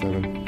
7.